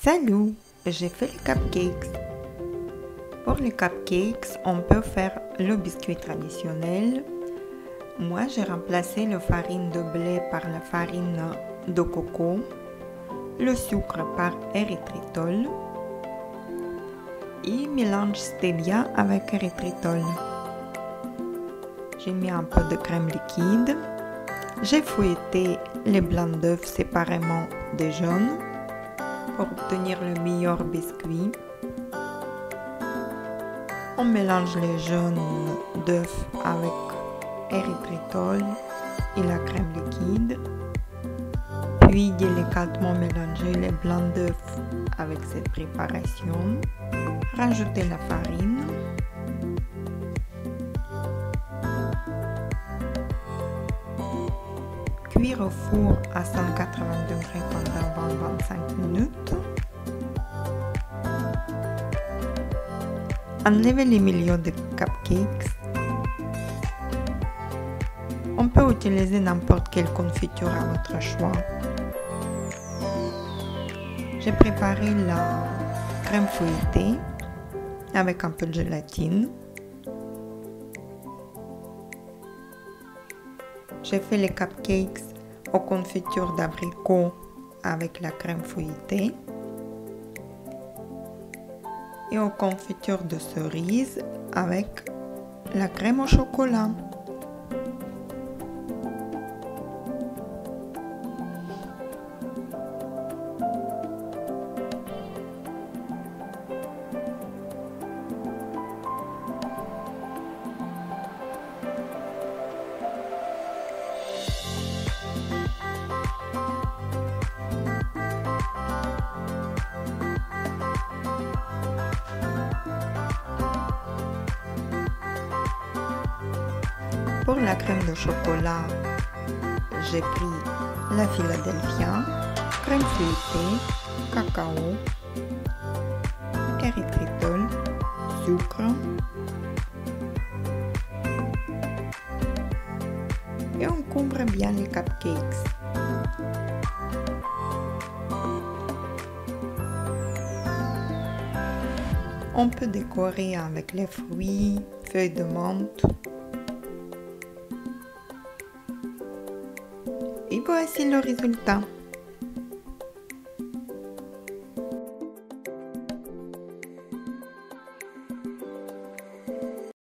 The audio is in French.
Salut, j'ai fait les cupcakes. Pour les cupcakes, on peut faire le biscuit traditionnel. Moi, j'ai remplacé la farine de blé par la farine de coco, le sucre par érythritol et mélange stevia avec érythritol. J'ai mis un peu de crème liquide. J'ai fouetté les blancs d'œufs séparément des jaunes pour obtenir le meilleur biscuit. On mélange les jaunes d'œufs avec érythritol et la crème liquide, puis délicatement mélanger les blancs d'œufs avec cette préparation, rajouter la farine, cuire au four à 180 degrés pendant 20-25 minutes. Enlever les milieux de cupcakes. On peut utiliser n'importe quelle confiture à votre choix. J'ai préparé la crème fouettée avec un peu de gélatine. J'ai fait les cupcakes aux confitures d'abricot avec la crème fouettée et aux confitures de cerise avec la crème au chocolat. Pour la crème de chocolat, j'ai pris la Philadelphia, crème feuilletée, cacao, érythritol, sucre et on couvre bien les cupcakes. On peut décorer avec les fruits, feuilles de menthe. Et voici le résultat.